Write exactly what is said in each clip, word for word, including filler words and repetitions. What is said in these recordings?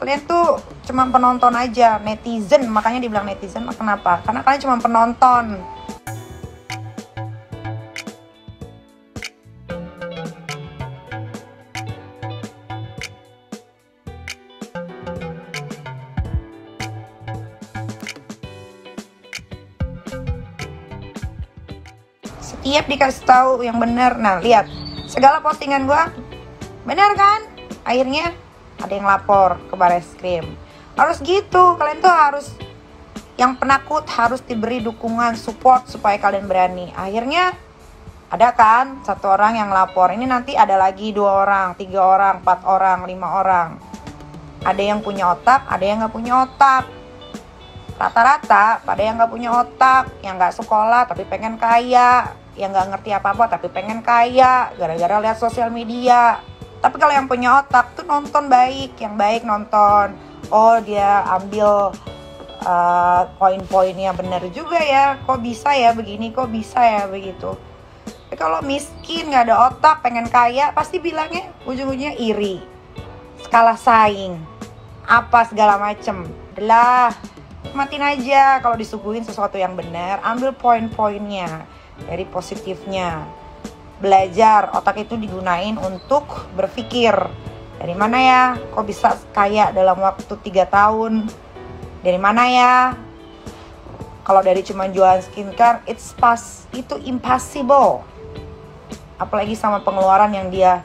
Kalian tuh cuma penonton aja, netizen. Makanya dibilang netizen, kenapa? Karena kalian cuma penonton. Setiap dikasih tahu yang benar. Nah, lihat. Segala postingan gua benar kan? Akhirnya ada yang lapor ke Bareskrim. Harus gitu. Kalian tuh harus, yang penakut harus diberi dukungan, support supaya kalian berani. Akhirnya ada kan satu orang yang lapor. Ini nanti ada lagi dua orang, tiga orang, empat orang, lima orang. Ada yang punya otak, ada yang nggak punya otak. Rata-rata pada yang nggak punya otak, yang nggak sekolah tapi pengen kaya, yang nggak ngerti apa-apa tapi pengen kaya gara-gara lihat sosial media. Tapi kalau yang punya otak tuh nonton baik, yang baik nonton, oh dia ambil uh, poin-poinnya bener juga ya, kok bisa ya begini, kok bisa ya begitu. Tapi kalau miskin, nggak ada otak, pengen kaya, pasti bilangnya ujung-ujungnya iri, skala saing, apa segala macem. Adalah matiin aja kalau disuguhin sesuatu yang benar, ambil poin-poinnya dari positifnya. Belajar, otak itu digunain untuk berpikir. Dari mana ya kok bisa kaya dalam waktu tiga tahun? Dari mana ya? Kalau dari cuma jualan skincare, it's pas, itu impossible. Apalagi sama pengeluaran yang dia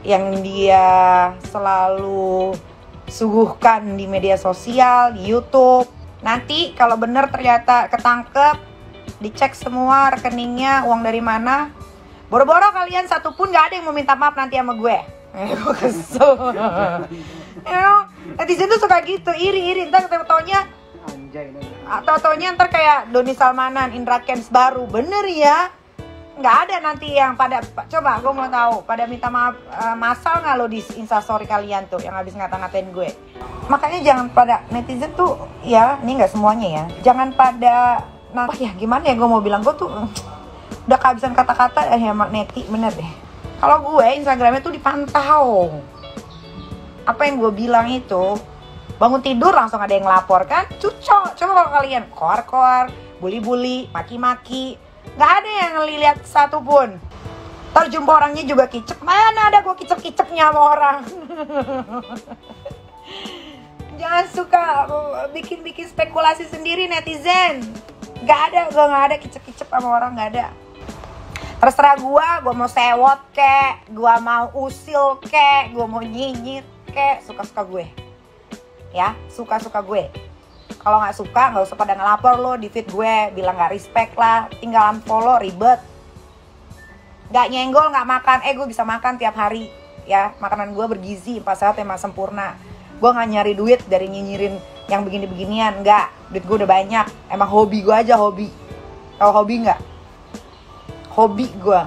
yang dia selalu suguhkan di media sosial, di YouTube. Nanti kalau bener ternyata ketangkep, dicek semua rekeningnya, uang dari mana. Boro-boro kalian satu pun gak ada yang mau minta maaf nanti sama gue. Gue kesel. You know, netizen tuh suka gitu, iri-iri. Ntar tau-taunya, tau-taunya ntar kayak Doni Salmanan, Indra Kents baru. Bener ya? Nggak ada nanti yang pada, coba gue mau tahu pada minta maaf uh, masal nggak lo di instastory kalian tuh yang habis ngata-ngatain gue. Makanya jangan pada netizen tuh ya, ini nggak semuanya ya, jangan pada nah, oh ya gimana ya gue mau bilang, gue tuh uh, udah kehabisan kata-kata ya magneti bener deh. Kalau gue Instagramnya tuh dipantau, apa yang gue bilang itu bangun tidur langsung ada yang lapor kan, cucok. Coba kalau kalian koar-koar, bully-bully, maki-maki, nggak ada yang ngelihat satupun. Ntar jumpa orangnya juga kicep. Mana ada gue kicep-kicepnya sama orang. Jangan suka bikin-bikin spekulasi sendiri netizen. Nggak ada, gue nggak ada kicep-kicep sama orang, nggak ada. Terserah gue, gue mau sewot kek, gue mau usil kek, gue mau nyinyir kek, suka-suka gue. Ya, suka-suka gue. Kalau nggak suka, nggak usah pada ngelapor lo di feed gue, bilang nggak respect lah, tinggal unfollow, ribet. Nggak nyenggol, nggak makan, eh gue bisa makan tiap hari, ya makanan gue bergizi, empat sehat emang sempurna. Gue nggak nyari duit dari nyinyirin yang begini-beginian, nggak. Duit gue udah banyak, emang hobi gue aja hobi. Tau hobi nggak? Hobi gue,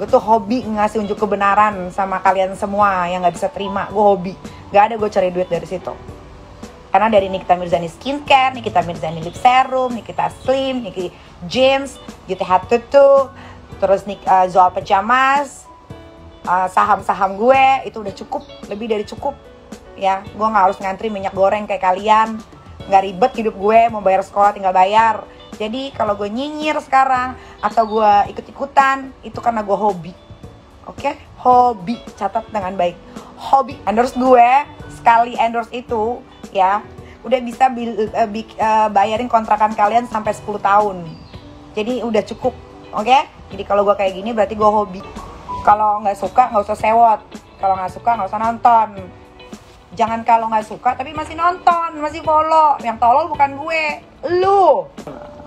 gue tuh hobi ngasih unjuk kebenaran sama kalian semua yang nggak bisa terima, gue hobi. Nggak ada gue cari duit dari situ. Karena dari Nikita Mirzani Skincare, Nikita Mirzani Lip Serum, Nikita Slim, Nikita James, G T H Tutu, terus Nik uh, Pajamas, uh, saham-saham gue itu udah cukup, lebih dari cukup. Ya, gue nggak harus ngantri minyak goreng kayak kalian, nggak ribet hidup gue, mau bayar sekolah tinggal bayar. Jadi kalau gue nyinyir sekarang atau gue ikut-ikutan itu karena gue hobi, oke? Okay? Hobi, catat dengan baik. Hobi endorse gue, sekali endorse itu. Ya, udah bisa bil, uh, bi, uh, bayarin kontrakan kalian sampai sepuluh tahun. Jadi udah cukup, oke? Okay? Jadi kalau gue kayak gini berarti gue hobi. Kalau nggak suka nggak usah sewot. Kalau nggak suka nggak usah nonton. Jangan kalau nggak suka tapi masih nonton, masih follow. Yang tolol bukan gue, lu.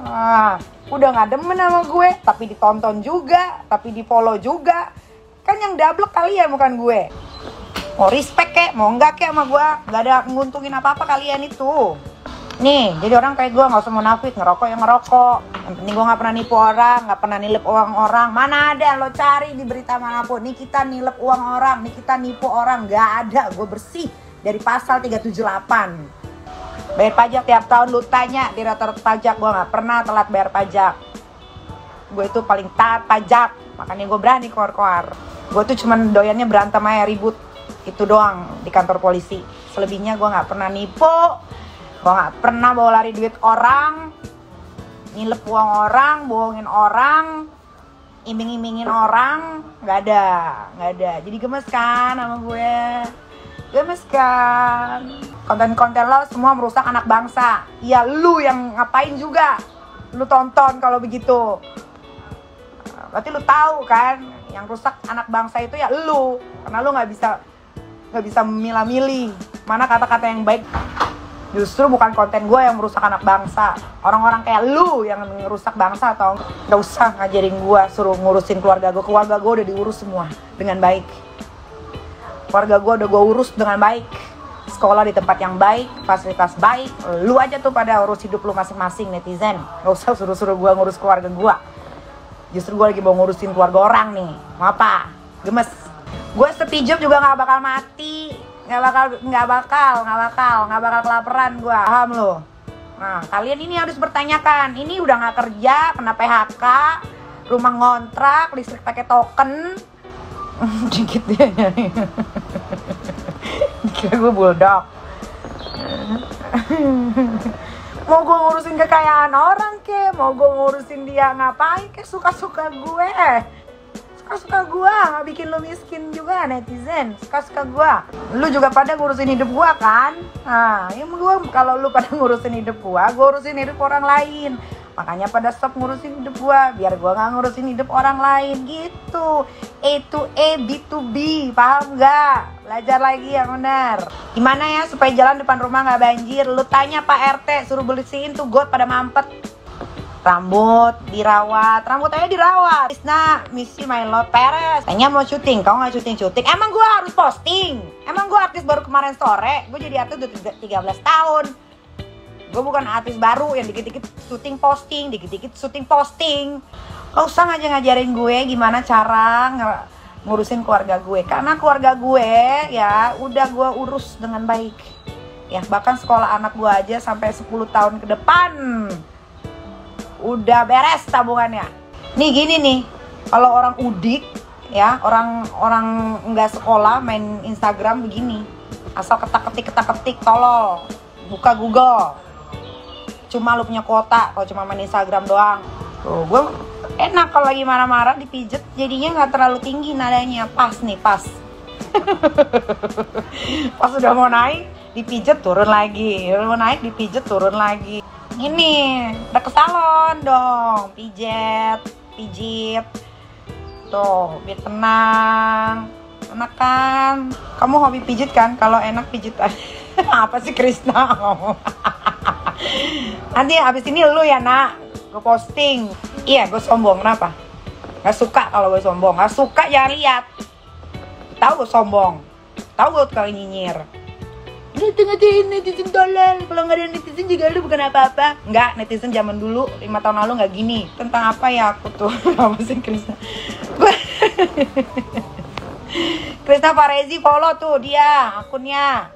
Ah, udah nggak demen sama gue, tapi ditonton juga, tapi di follow juga. Kan yang double kalian bukan gue. Mau respect kek, mau enggak kek sama gue, gak ada nguntungin apa-apa kalian itu. Nih, jadi orang kayak gue gak usah munafik, ngerokok ya ngerokok. Yang penting gue gak pernah nipu orang, gak pernah nilep uang orang. Mana ada lo cari di berita manapun, Nikita nilep uang orang, Nikita nipu orang, gak ada. Gue bersih dari pasal tiga tujuh delapan. Bayar pajak tiap tahun, lu tanya direktur pajak, gue gak pernah telat bayar pajak. Gue itu paling taat pajak, makanya gue berani koar-koar. Gue tuh cuman doyannya berantem aja, ribut. Itu doang di kantor polisi. Selebihnya gue nggak pernah nipu, gue nggak pernah bawa lari duit orang, nilep uang orang, bohongin orang, iming-imingin orang, nggak ada, nggak ada. Jadi gemes kan sama gue, gemes kan. Konten-konten lo semua merusak anak bangsa. Iya, lu yang ngapain juga, lu tonton kalau begitu. Berarti lu tahu kan, yang rusak anak bangsa itu ya lu, karena lu nggak bisa nggak bisa memilah-milih mana kata-kata yang baik. Justru bukan konten gue yang merusak anak bangsa, orang-orang kayak lu yang merusak bangsa. Atau gak usah ngajarin gue, suruh ngurusin keluarga gue. Keluarga gue udah diurus semua dengan baik. Keluarga gue udah gue urus dengan baik. Sekolah di tempat yang baik, fasilitas baik. Lu aja tuh pada urus hidup lu masing-masing, netizen. Gak usah suruh-suruh gue ngurus keluarga gue. Justru gue lagi mau ngurusin keluarga orang nih. Mau apa? Gemes. Gue setijab juga gak bakal mati. Nggak bakal, nggak bakal, nggak bakal, nggak bakal kelaparan gue, paham lo? Nah, kalian ini harus bertanyakan, ini udah nggak kerja, kena P H K, rumah ngontrak, listrik pakai token, dikit dia nyari, kira gue bulldog, mau gue ngurusin kekayaan orang ke, mau gue ngurusin dia ngapain ke, suka-suka gue. Suka-suka gue, gak bikin lu miskin juga netizen, suka-suka gue. Lu juga pada ngurusin hidup gue kan? Nah, ya gue, kalau lu pada ngurusin hidup gue, gue ngurusin hidup orang lain. Makanya pada stop ngurusin hidup gue, biar gue gak ngurusin hidup orang lain, gitu. A to A, B to B, paham gak? Belajar lagi yang benar. Gimana ya supaya jalan depan rumah gak banjir? Lu tanya Pak R T, suruh bersihin tuh got pada mampet. Rambut dirawat, rambut aja dirawat. Isna, misi main lot peres. Tanya mau syuting, kau nggak syuting-syuting. Emang gue harus posting? Emang gue artis baru kemarin sore? Gue jadi artis udah tiga belas tahun. Gue bukan artis baru yang dikit-dikit syuting posting, dikit-dikit syuting posting. Gak usah aja ngajarin gue gimana cara ngurusin keluarga gue. Karena keluarga gue ya udah gue urus dengan baik. Ya bahkan sekolah anak gue aja sampai sepuluh tahun ke depan udah beres tabungannya. Nih gini nih, kalau orang udik ya, orang orang nggak sekolah main Instagram begini, asal ketak-ketik ketak-ketik tolol. Buka Google, cuma lu punya kuota kalau cuma main Instagram doang. Tuh, gue enak kalau lagi marah-marah dipijet, jadinya nggak terlalu tinggi nadanya, pas nih pas. Pas udah mau naik dipijet turun lagi, udah mau naik dipijet turun lagi. Ini udah ke salon dong, pijet, pijit tuh biar tenang, enak kan? Kamu hobi pijit kan? Kalau enak pijit apa sih Krisna? Nanti abis ini lu ya nak, gue posting. Iya gue sombong, kenapa? Gak suka kalau gue sombong, gak suka jangan lihat. Tahu gue sombong, tahu gue kalau nyinyir. Lu tengah-tengah netizen tolol, kalau nggak ada netizen juga lu bukan apa-apa. Nggak, netizen zaman dulu, lima tahun lalu nggak gini. Tentang apa ya aku tuh, apa sih Krisna? Gue Krisna Parezi follow tuh dia, akunnya.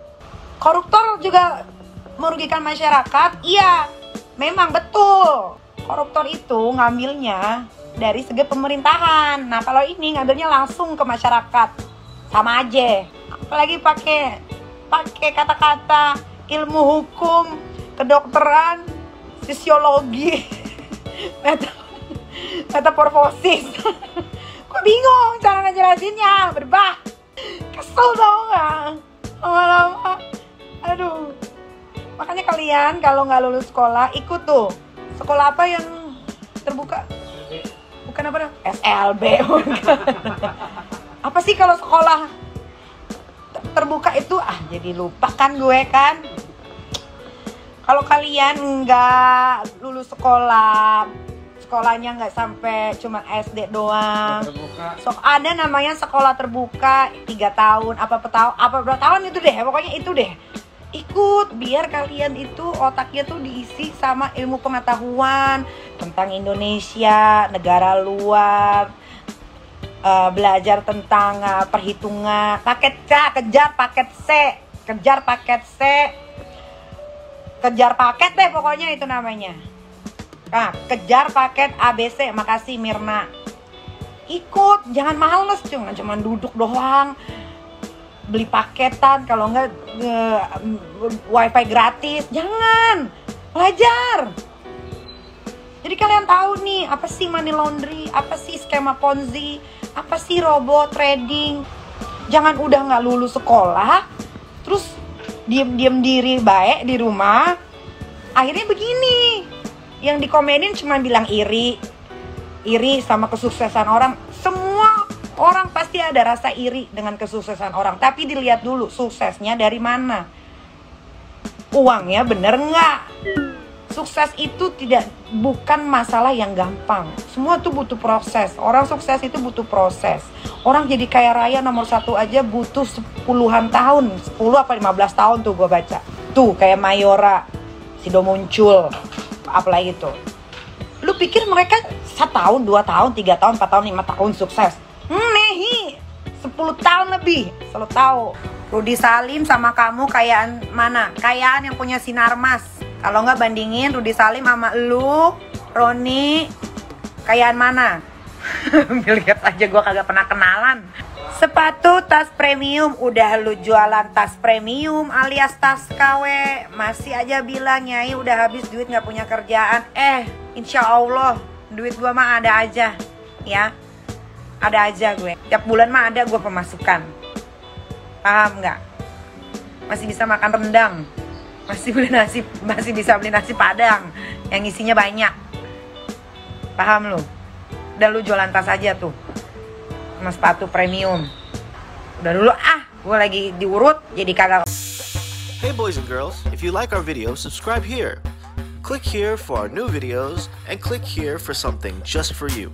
Koruptor juga merugikan masyarakat, iya, memang betul. Koruptor itu ngambilnya dari segi pemerintahan. Nah kalau ini ngambilnya langsung ke masyarakat, sama aja. Apalagi pakai pakai kata-kata ilmu hukum, kedokteran, sisiologi, metamorfosis. Gue bingung cara ngejelasinnya, berbah. Kesel tau gak? Lama-lama, aduh. Makanya kalian kalau nggak lulus sekolah, ikut tuh. Sekolah apa yang terbuka? Bukan apa dong? S L B. Apa sih kalau sekolah terbuka itu, ah jadi lupa kan gue kan. Kalau kalian nggak lulus sekolah, sekolahnya nggak sampai cuma S D doang, so ada namanya sekolah terbuka tiga tahun apa petau apa berapa tahun itu deh, pokoknya itu deh, ikut biar kalian itu otaknya tuh diisi sama ilmu pengetahuan tentang Indonesia, negara luar. Uh, belajar tentang uh, perhitungan, paket C, kejar paket C, kejar paket C, kejar paket deh pokoknya itu namanya. Nah, kejar paket A B C, makasih Mirna. Ikut, jangan males, cuman cuman duduk doang. beli paketan, kalau enggak uh, wifi gratis. Jangan, belajar. Jadi kalian tahu nih, apa sih money laundry, apa sih skema ponzi, apa sih robo trading. Jangan udah nggak lulus sekolah, terus diem-diem diri baik di rumah, akhirnya begini. Yang dikomenin cuma bilang iri, iri sama kesuksesan orang. Semua orang pasti ada rasa iri dengan kesuksesan orang, tapi dilihat dulu suksesnya dari mana, uangnya bener nggak. Sukses itu tidak, bukan masalah yang gampang. Semua tuh butuh proses. Orang sukses itu butuh proses. Orang jadi kaya raya nomor satu aja butuh sepuluhan tahun, sepuluh apa lima belas tahun tuh gue baca. Tuh kayak Mayora, si Domuncul, apalagi itu. Lu pikir mereka satu tahun, dua tahun, tiga tahun, empat tahun, lima tahun sukses? Nehi, sepuluh tahun lebih. Selalu tahu. Rudi Salim sama kamu kayaan mana? Kayaan yang punya Sinar Mas. Kalau nggak bandingin Rudi Salim sama lu, Roni, kayaan mana? Lihat aja, gue kagak pernah kenalan. Sepatu tas premium, udah lu jualan tas premium alias tas K W. Masih aja bilang, Nyai udah habis duit nggak punya kerjaan. Eh, insya Allah duit gue mah ada aja, ya. Ada aja gue. Tiap bulan mah ada gue pemasukan. Paham nggak? Masih bisa makan rendang. Masih beli nasi, masih bisa beli nasi padang yang isinya banyak. Paham lu? Udah lu jualan tas aja tuh, mas sepatu premium. Udah dulu ah, gue lagi diurut jadi kagak. Hey boys and girls, if you like our video, subscribe here. Click here for our new videos and click here for something just for you.